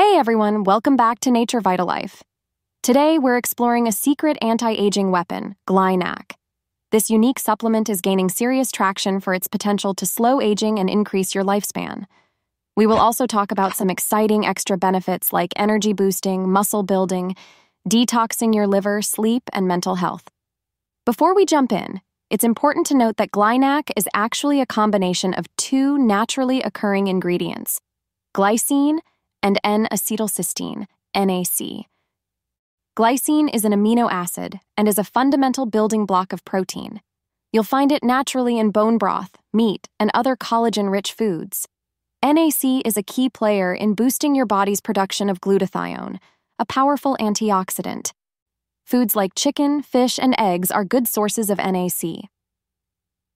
Hey everyone, welcome back to Nature Vitalife. Today we're exploring a secret anti-aging weapon, GlyNAC. This unique supplement is gaining serious traction for its potential to slow aging and increase your lifespan. We will also talk about some exciting extra benefits like energy boosting, muscle building, detoxing your liver, sleep, and mental health. Before we jump in, it's important to note that GlyNAC is actually a combination of two naturally occurring ingredients, glycine and N-acetylcysteine, NAC. Glycine is an amino acid and is a fundamental building block of protein. You'll find it naturally in bone broth, meat, and other collagen-rich foods. NAC is a key player in boosting your body's production of glutathione, a powerful antioxidant. Foods like chicken, fish, and eggs are good sources of NAC.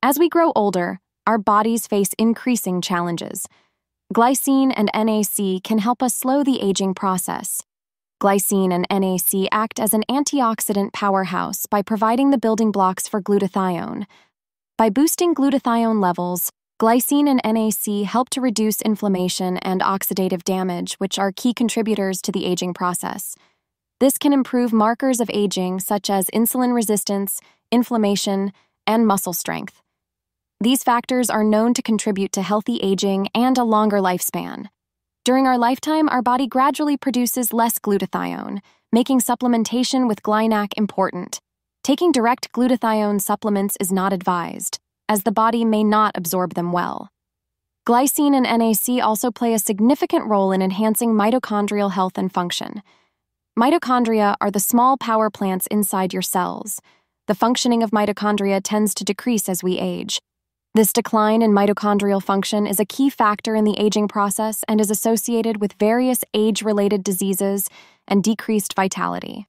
As we grow older, our bodies face increasing challenges. Glycine and NAC can help us slow the aging process. Glycine and NAC act as an antioxidant powerhouse by providing the building blocks for glutathione. By boosting glutathione levels, glycine and NAC help to reduce inflammation and oxidative damage, which are key contributors to the aging process. This can improve markers of aging such as insulin resistance, inflammation, and muscle strength. These factors are known to contribute to healthy aging and a longer lifespan. During our lifetime, our body gradually produces less glutathione, making supplementation with GlyNAC important. Taking direct glutathione supplements is not advised, as the body may not absorb them well. Glycine and NAC also play a significant role in enhancing mitochondrial health and function. Mitochondria are the small power plants inside your cells. The functioning of mitochondria tends to decrease as we age. This decline in mitochondrial function is a key factor in the aging process and is associated with various age-related diseases and decreased vitality.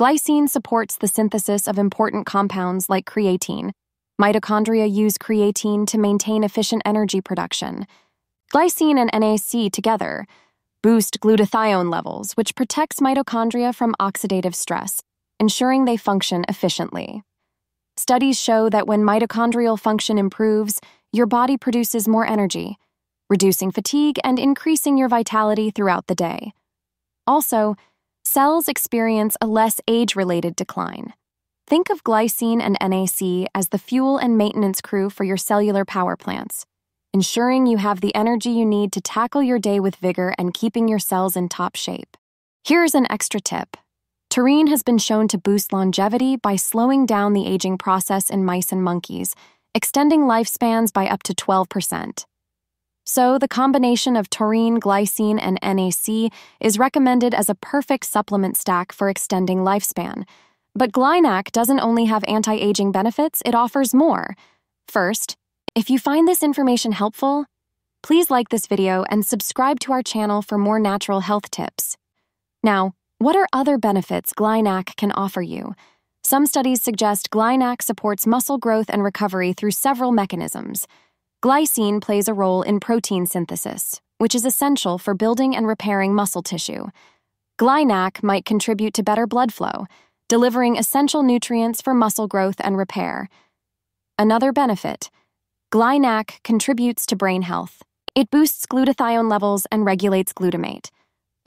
Glycine supports the synthesis of important compounds like creatine. Mitochondria use creatine to maintain efficient energy production. Glycine and NAC together boost glutathione levels, which protects mitochondria from oxidative stress, ensuring they function efficiently. Studies show that when mitochondrial function improves, your body produces more energy, reducing fatigue and increasing your vitality throughout the day. Also, cells experience a less age-related decline. Think of glycine and NAC as the fuel and maintenance crew for your cellular power plants, ensuring you have the energy you need to tackle your day with vigor and keeping your cells in top shape. Here's an extra tip. Taurine has been shown to boost longevity by slowing down the aging process in mice and monkeys, extending lifespans by up to 12%. So, the combination of taurine, glycine, and NAC is recommended as a perfect supplement stack for extending lifespan. But GlyNAC doesn't only have anti-aging benefits, it offers more. First, if you find this information helpful, please like this video and subscribe to our channel for more natural health tips. Now, what are other benefits GlyNAC can offer you? Some studies suggest GlyNAC supports muscle growth and recovery through several mechanisms. Glycine plays a role in protein synthesis, which is essential for building and repairing muscle tissue. GlyNAC might contribute to better blood flow, delivering essential nutrients for muscle growth and repair. Another benefit, GlyNAC contributes to brain health. It boosts glutathione levels and regulates glutamate,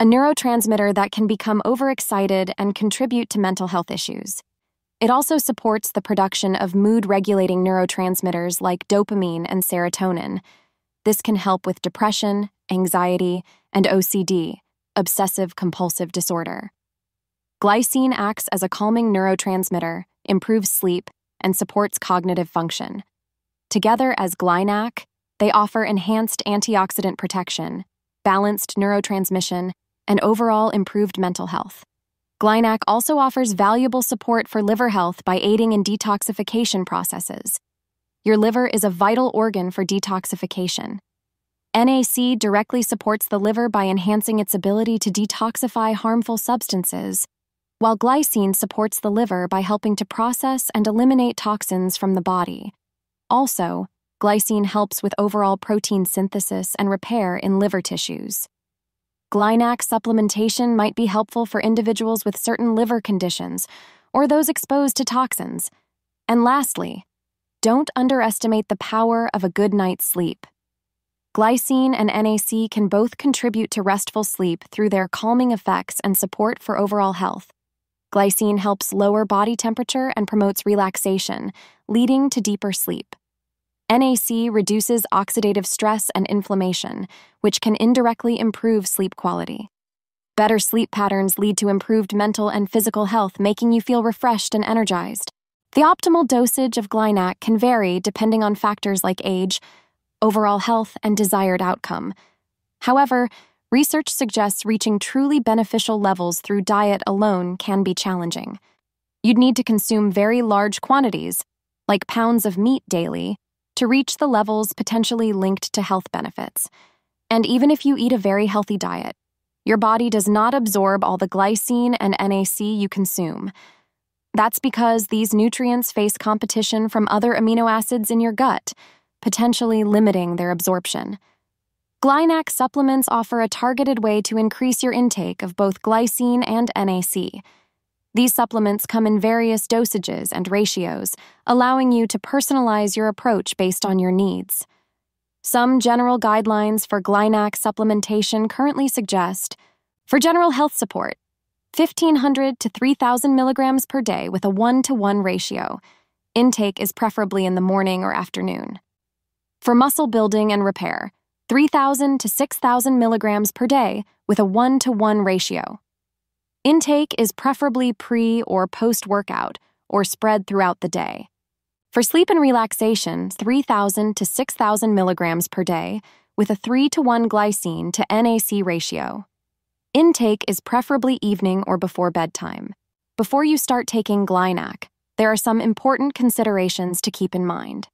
a neurotransmitter that can become overexcited and contribute to mental health issues. It also supports the production of mood-regulating neurotransmitters like dopamine and serotonin. This can help with depression, anxiety, and OCD, obsessive-compulsive disorder. Glycine acts as a calming neurotransmitter, improves sleep, and supports cognitive function. Together as GlyNAC, they offer enhanced antioxidant protection, balanced neurotransmission, and overall improved mental health. GlyNAC also offers valuable support for liver health by aiding in detoxification processes. Your liver is a vital organ for detoxification. NAC directly supports the liver by enhancing its ability to detoxify harmful substances, while glycine supports the liver by helping to process and eliminate toxins from the body. Also, glycine helps with overall protein synthesis and repair in liver tissues. GlyNAC supplementation might be helpful for individuals with certain liver conditions or those exposed to toxins. And lastly, don't underestimate the power of a good night's sleep. Glycine and NAC can both contribute to restful sleep through their calming effects and support for overall health. Glycine helps lower body temperature and promotes relaxation, leading to deeper sleep. NAC reduces oxidative stress and inflammation, which can indirectly improve sleep quality. Better sleep patterns lead to improved mental and physical health, making you feel refreshed and energized. The optimal dosage of GlyNAC can vary depending on factors like age, overall health, and desired outcome. However, research suggests reaching truly beneficial levels through diet alone can be challenging. You'd need to consume very large quantities, like pounds of meat daily, to reach the levels potentially linked to health benefits. And even if you eat a very healthy diet, your body does not absorb all the glycine and NAC you consume. That's because these nutrients face competition from other amino acids in your gut, potentially limiting their absorption. GlyNAC supplements offer a targeted way to increase your intake of both glycine and NAC. These supplements come in various dosages and ratios, allowing you to personalize your approach based on your needs. Some general guidelines for GlyNAC supplementation currently suggest, for general health support, 1,500 to 3,000 milligrams per day with a 1-to-1 ratio. Intake is preferably in the morning or afternoon. For muscle building and repair, 3,000 to 6,000 milligrams per day with a 1-to-1 ratio. Intake is preferably pre- or post-workout or spread throughout the day. For sleep and relaxation, 3,000 to 6,000 milligrams per day with a 3-to-1 glycine to NAC ratio. Intake is preferably evening or before bedtime. Before you start taking GlyNAC, there are some important considerations to keep in mind.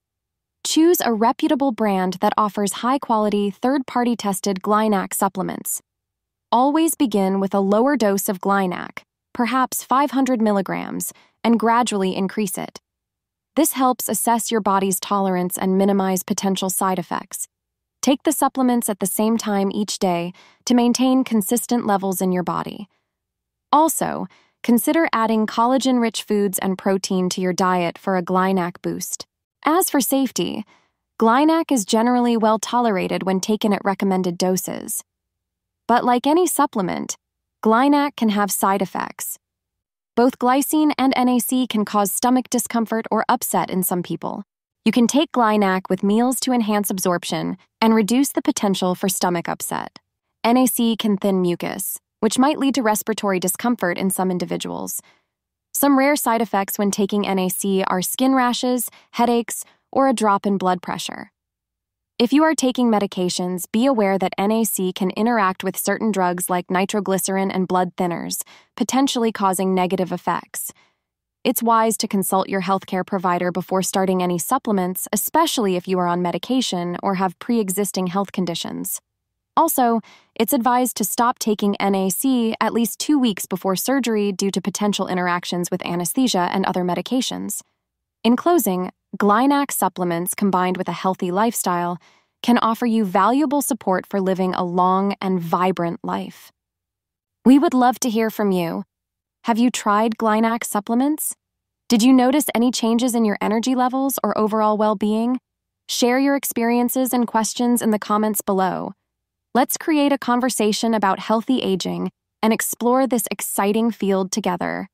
Choose a reputable brand that offers high-quality, third-party tested GlyNAC supplements. Always begin with a lower dose of GlyNAC, perhaps 500 milligrams, and gradually increase it. This helps assess your body's tolerance and minimize potential side effects. Take the supplements at the same time each day to maintain consistent levels in your body. Also, consider adding collagen-rich foods and protein to your diet for a GlyNAC boost. As for safety, GlyNAC is generally well tolerated when taken at recommended doses. But like any supplement, GlyNAC can have side effects. Both glycine and NAC can cause stomach discomfort or upset in some people. You can take GlyNAC with meals to enhance absorption and reduce the potential for stomach upset. NAC can thin mucus, which might lead to respiratory discomfort in some individuals. Some rare side effects when taking NAC are skin rashes, headaches, or a drop in blood pressure. If you are taking medications, be aware that NAC can interact with certain drugs like nitroglycerin and blood thinners, potentially causing negative effects. It's wise to consult your healthcare provider before starting any supplements, especially if you are on medication or have pre-existing health conditions. Also, it's advised to stop taking NAC at least 2 weeks before surgery due to potential interactions with anesthesia and other medications. In closing, GlyNAC supplements combined with a healthy lifestyle can offer you valuable support for living a long and vibrant life. We would love to hear from you. Have you tried GlyNAC supplements? Did you notice any changes in your energy levels or overall well-being? Share your experiences and questions in the comments below. Let's create a conversation about healthy aging and explore this exciting field together.